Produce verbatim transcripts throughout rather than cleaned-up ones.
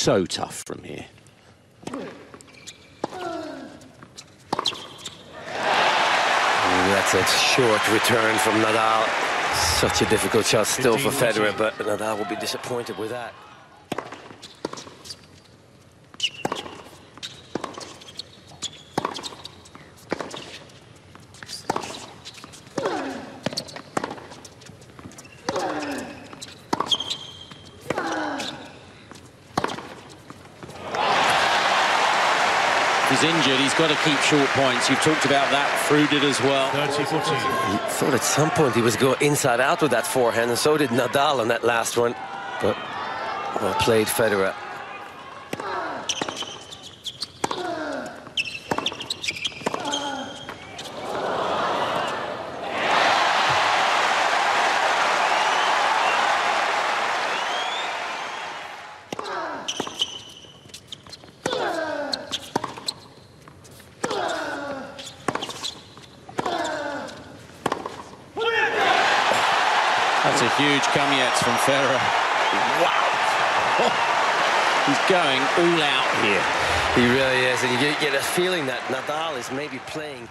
so tough from here. That's a short return from Nadal. Such a difficult shot still for Federer, but Nadal will be disappointed with that. He's injured, he's got to keep short points. You've talked about that, Frew did as well. thirty, fourteen. He thought at some point he was going inside out with that forehand, and so did Nadal on that last one. But well played, Federer. That's a huge come-yets from Ferrer. Wow! Oh, he's going all out here. He really is, and you get a feeling that Nadal is maybe playing.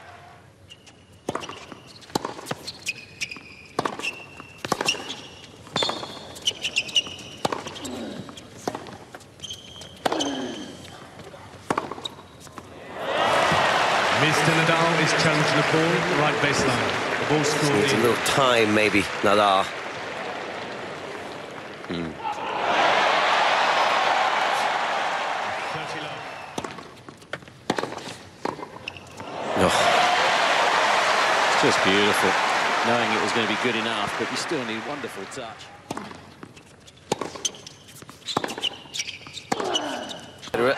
Mister Nadal is challenging the ball, right baseline. The ball scored. Needs a little time, maybe, Nadal. Mm. No. It's just beautiful, knowing it was going to be good enough, but you still need wonderful touch.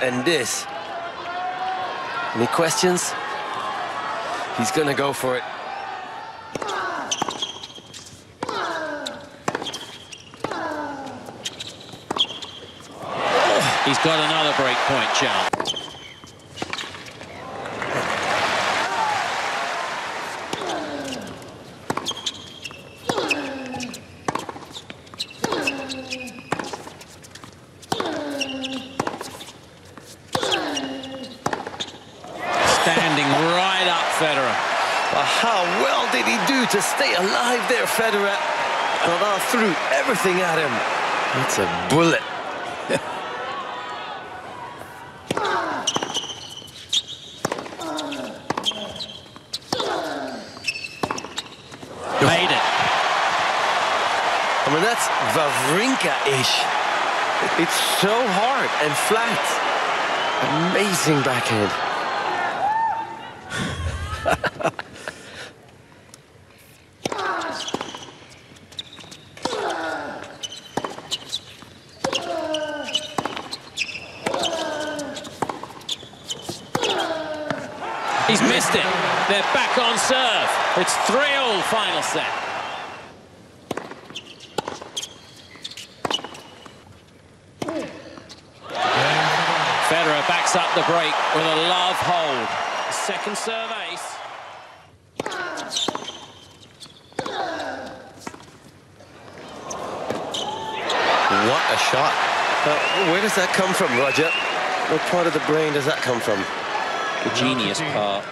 And this. Any questions? He's going to go for it. He's got another break point, John. Standing right up, Federer. Well, how well did he do to stay alive there, Federer? Nadal threw everything at him. That's a bullet. Made it. I mean, that's Wawrinka-ish. It's so hard and flat. Amazing backhand. He's missed it. They're back on serve. It's three all final set. Yeah. Federer backs up the break with a love hold. Second serve ace. What a shot. Uh, where does that come from, Roger? What part of the brain does that come from? The genius part.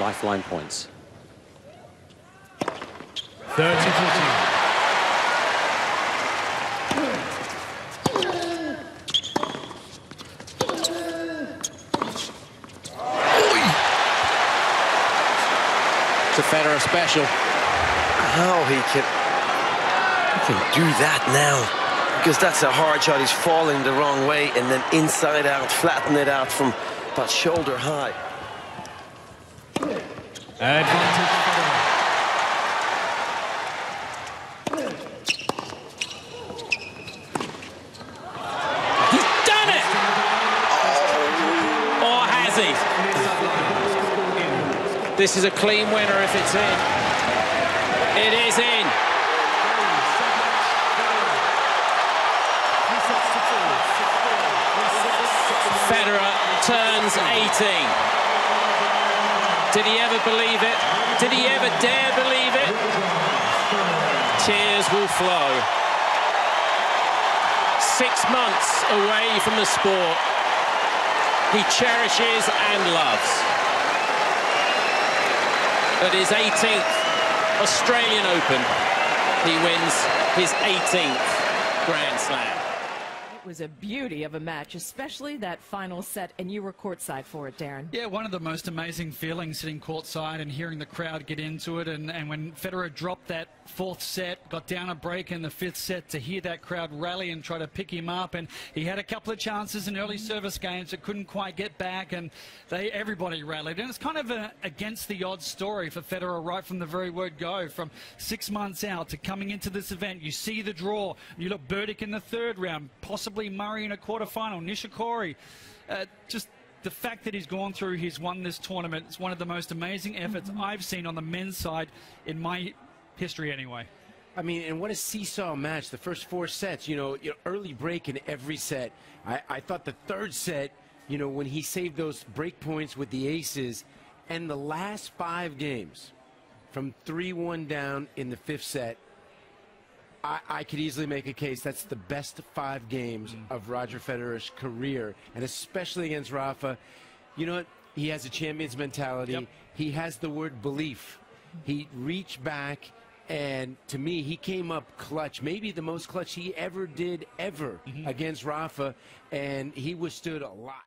Lifeline points. thirty, fourteen. It's a Federer special. How he can, he can do that now, because that's a hard shot. He's falling the wrong way and then inside out, flatten it out from about shoulder high. Advantage. He's done it! Oh. Or has he? This is a clean winner if it's in. It is in. Federer turns eighteen. Did he ever believe it? Did he ever dare believe it? Tears will flow. Six months away from the sport he cherishes and loves. At his eighteenth Australian Open, he wins his eighteenth Grand Slam. Was a beauty of a match, especially that final set, and you were courtside for it, Darren. Yeah, one of the most amazing feelings sitting courtside and hearing the crowd get into it, and, and when Federer dropped that fourth set, got down a break in the fifth set, to hear that crowd rally and try to pick him up, and he had a couple of chances in early service games that couldn't quite get back, and they everybody rallied. And it's kind of a against the odds story for Federer right from the very word go, from six months out to coming into this event. You see the draw, you look Burdick in the third round, possibly Murray in a quarterfinal, Nishikori. Uh, just the fact that he's gone through, he's won this tournament. It's one of the most amazing efforts mm-hmm. I've seen on the men's side in my history, anyway. I mean, and what a seesaw match. The first four sets, you know, you know early break in every set. I, I thought the third set, you know, when he saved those break points with the aces, and the last five games from three one down in the fifth set, I, I could easily make a case that's the best five games mm. of Roger Federer's career, and especially against Rafa. You know what? He has a champion's mentality. Yep. He has the word belief. He reached back, and to me, he came up clutch, maybe the most clutch he ever did ever mm-hmm. against Rafa, and he withstood a lot.